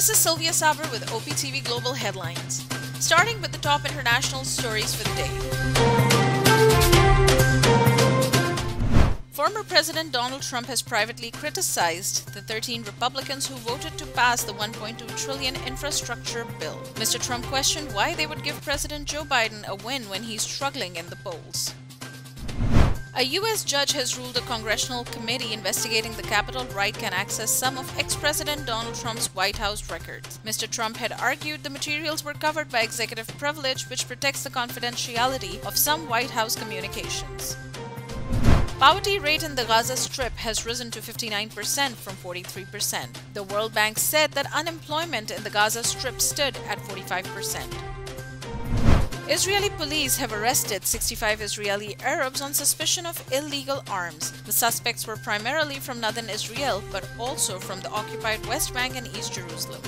This is Sylvia Saber with OPTV Global Headlines, starting with the top international stories for the day. Former President Donald Trump has privately criticized the 13 Republicans who voted to pass the $1.2 trillion infrastructure bill. Mr. Trump questioned why they would give President Joe Biden a win when he's struggling in the polls. A U.S. judge has ruled a congressional committee investigating the Capitol riot can access some of ex-President Donald Trump's White House records. Mr. Trump had argued the materials were covered by executive privilege, which protects the confidentiality of some White House communications. Poverty rate in the Gaza Strip has risen to 59% from 43%. The World Bank said that unemployment in the Gaza Strip stood at 45%. Israeli police have arrested 65 Israeli Arabs on suspicion of illegal arms. The suspects were primarily from northern Israel, but also from the occupied West Bank and East Jerusalem.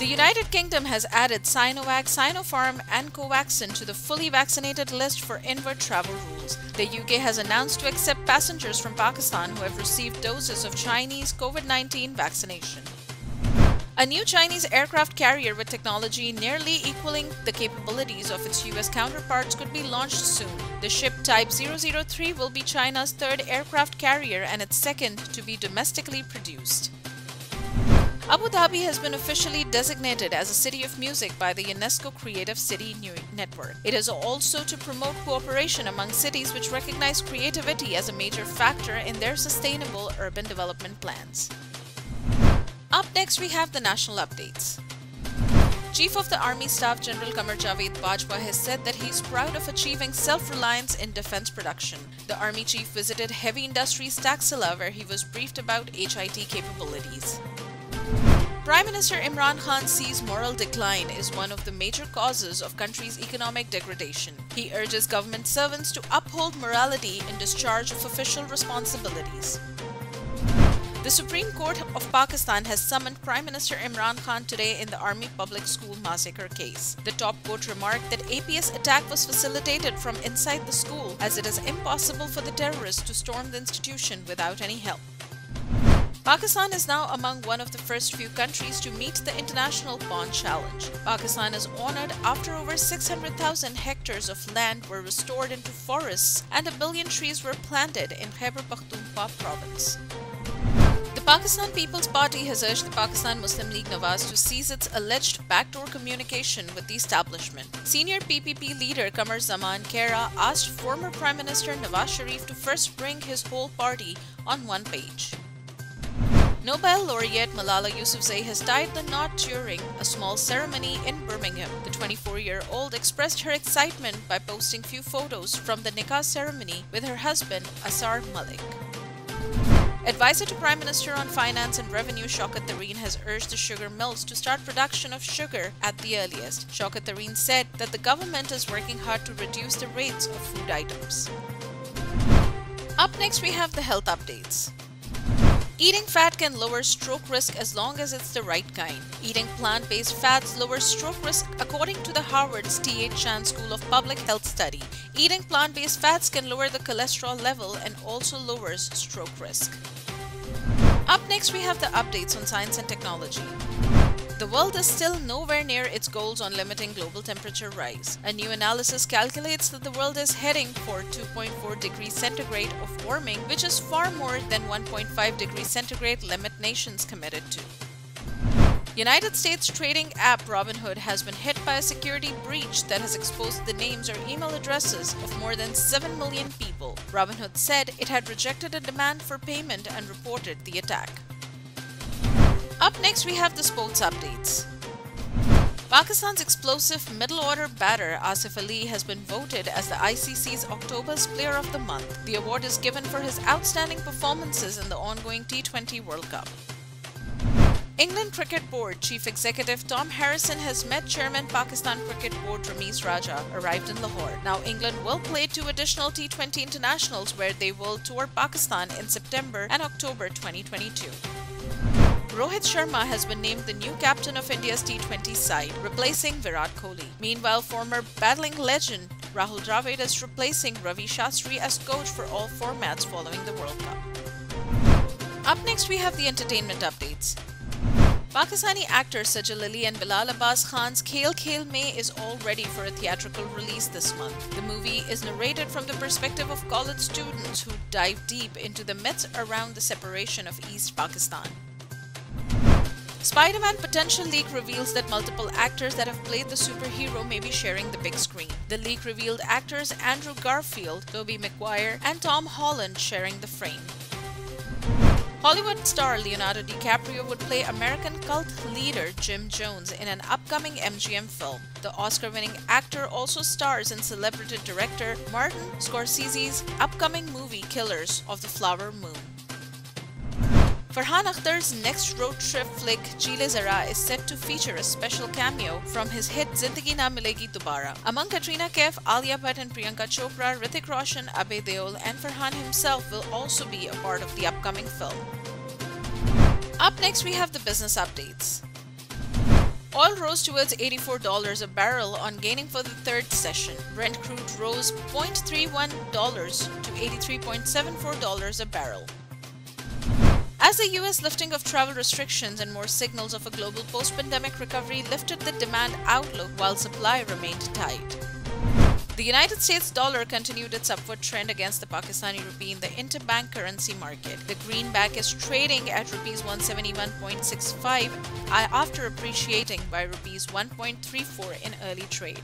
The United Kingdom has added Sinovac, Sinopharm and Covaxin to the fully vaccinated list for inward travel rules. The UK has announced to accept passengers from Pakistan who have received doses of Chinese COVID-19 vaccination. A new Chinese aircraft carrier with technology nearly equaling the capabilities of its U.S. counterparts could be launched soon. The ship Type 003 will be China's third aircraft carrier and its second to be domestically produced. Abu Dhabi has been officially designated as a City of Music by the UNESCO Creative City Network. It is also to promote cooperation among cities which recognize creativity as a major factor in their sustainable urban development plans. Up next, we have the national updates. Chief of the Army Staff General Kamar Javed Bajwa has said that he's proud of achieving self-reliance in defense production. The Army Chief visited Heavy Industries Taxila, where he was briefed about HIT capabilities. Prime Minister Imran Khan sees moral decline is one of the major causes of country's economic degradation. He urges government servants to uphold morality in discharge of official responsibilities. The Supreme Court of Pakistan has summoned Prime Minister Imran Khan today in the Army Public School massacre case. The top court remarked that APS attack was facilitated from inside the school, as it is impossible for the terrorists to storm the institution without any help. Pakistan is now among one of the first few countries to meet the International Bond Challenge. Pakistan is honored after over 600,000 hectares of land were restored into forests and 1 billion trees were planted in Khyber Pakhtunkhwa province. The Pakistan People's Party has urged the Pakistan Muslim League Nawaz to cease its alleged backdoor communication with the establishment. Senior PPP leader Kamar Zaman Khera asked former Prime Minister Nawaz Sharif to first bring his whole party on one page. Nobel laureate Malala Yousafzai has tied the knot during a small ceremony in Birmingham. The 24-year-old expressed her excitement by posting few photos from the nikah ceremony with her husband Asar Malik. Advisor to Prime Minister on Finance and Revenue Shaukat Tarin has urged the sugar mills to start production of sugar at the earliest. Shaukat Tarin said that the government is working hard to reduce the rates of food items. Up next, we have the health updates. Eating fat can lower stroke risk as long as it's the right kind. Eating plant-based fats lowers stroke risk according to the Harvard's T.H. Chan School of Public Health study. Eating plant-based fats can lower the cholesterol level and also lowers stroke risk. Up next, we have the updates on science and technology. The world is still nowhere near its goals on limiting global temperature rise. A new analysis calculates that the world is heading for 2.4 degrees centigrade of warming, which is far more than 1.5 degrees centigrade limit nations committed to. United States trading app Robinhood has been hit by a security breach that has exposed the names or email addresses of more than 7 million people. Robinhood said it had rejected a demand for payment and reported the attack. Up next, we have the sports updates. Pakistan's explosive middle-order batter Asif Ali has been voted as the ICC's October's Player of the Month. The award is given for his outstanding performances in the ongoing T20 World Cup. England Cricket Board Chief Executive Tom Harrison has met Chairman Pakistan Cricket Board Ramiz Raja, arrived in Lahore. Now England will play 2 additional T20 internationals where they will tour Pakistan in September and October 2022. Rohit Sharma has been named the new captain of India's T20 side, replacing Virat Kohli. Meanwhile, former battling legend Rahul Dravid is replacing Ravi Shastri as coach for all formats following the World Cup. Up next, we have the entertainment updates. Pakistani actor Sajal Ali and Bilal Abbas Khan's Khel Khel Mein is all ready for a theatrical release this month. The movie is narrated from the perspective of college students who dive deep into the myths around the separation of East Pakistan. Spider-Man potential leak reveals that multiple actors that have played the superhero may be sharing the big screen. The leak revealed actors Andrew Garfield, Tobey Maguire, and Tom Holland sharing the frame. Hollywood star Leonardo DiCaprio would play American cult leader Jim Jones in an upcoming MGM film. The Oscar-winning actor also stars in celebrity director Martin Scorsese's upcoming movie Killers of the Flower Moon. Farhan Akhtar's next road trip flick Chile Zara is set to feature a special cameo from his hit Zindagi Na Milegi Dobara. Among Katrina Kaif, Alia Bhatt and Priyanka Chopra, Hrithik Roshan, Abhay Deol and Farhan himself will also be a part of the upcoming film. Up next we have the business updates. Oil rose towards $84 a barrel on gaining for the third session. Brent crude rose $0.31 to $83.74 a barrel. As the US lifting of travel restrictions and more signals of a global post-pandemic recovery lifted the demand outlook while supply remained tight. The United States dollar continued its upward trend against the Pakistani rupee in the interbank currency market. The greenback is trading at rupees 171.65 after appreciating by rupees 1.34 in early trade.